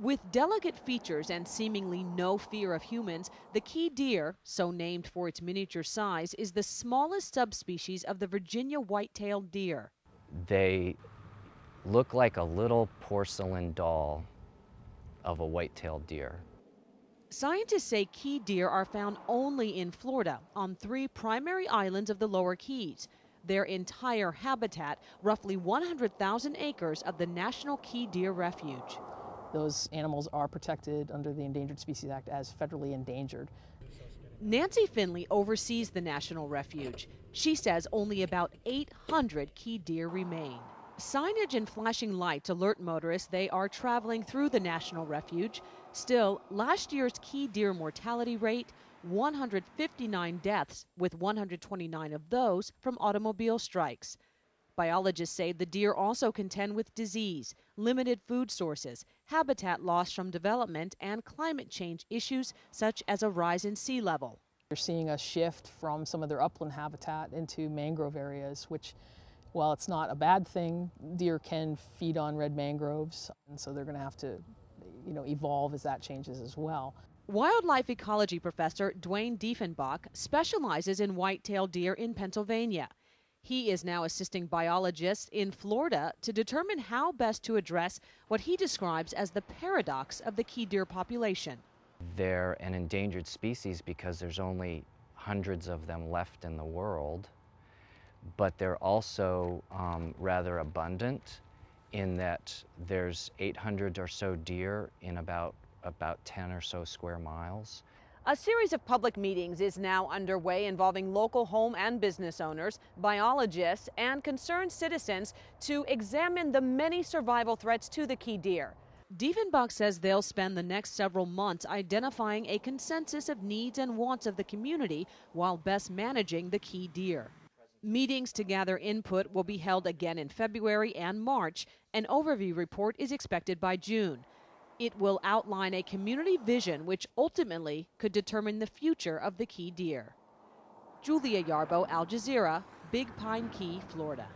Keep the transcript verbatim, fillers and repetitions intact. With delicate features and seemingly no fear of humans, the Key Deer, so named for its miniature size, is the smallest subspecies of the Virginia white-tailed deer. They look like a little porcelain doll of a white-tailed deer. Scientists say Key Deer are found only in Florida, on three primary islands of the Lower Keys. Their entire habitat, roughly one hundred thousand acres of the National Key Deer Refuge. Those animals are protected under the Endangered Species Act as federally endangered. Nancy Finley oversees the National Refuge. She says only about eight hundred Key Deer remain. Signage and flashing lights alert motorists they are traveling through the National Refuge. Still, last year's Key Deer mortality rate, one hundred fifty-nine deaths, with one hundred twenty-nine of those from automobile strikes. Biologists say the deer also contend with disease, limited food sources, habitat loss from development, and climate change issues such as a rise in sea level. You're seeing a shift from some of their upland habitat into mangrove areas, which, while it's not a bad thing, deer can feed on red mangroves, and so they're going to have to, you know, evolve as that changes as well. Wildlife ecology professor Duane Diefenbach specializes in white-tailed deer in Pennsylvania. He is now assisting biologists in Florida to determine how best to address what he describes as the paradox of the Key Deer population. They're an endangered species because there's only hundreds of them left in the world, but they're also um, rather abundant in that there's eight hundred or so deer in about about ten or so square miles. A series of public meetings is now underway involving local home and business owners, biologists, and concerned citizens to examine the many survival threats to the Key Deer. Diefenbach says they'll spend the next several months identifying a consensus of needs and wants of the community while best managing the Key Deer. Meetings to gather input will be held again in February and March. An overview report is expected by June. It will outline a community vision which ultimately could determine the future of the Key Deer. Julia Yarbough, Al Jazeera, Big Pine Key, Florida.